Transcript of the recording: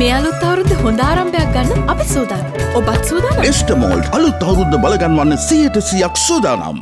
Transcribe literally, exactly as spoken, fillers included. මේ අලුත් අවුරුද්ද හොඳ ආරම්භයක් ගන්න අපි සූදානම්. ඔබත් සූදානම්? එස්ටමෝල්ට් අලුත් අවුරුද්ද බලගන්වන්න සීයට සීයක් සූදානම්.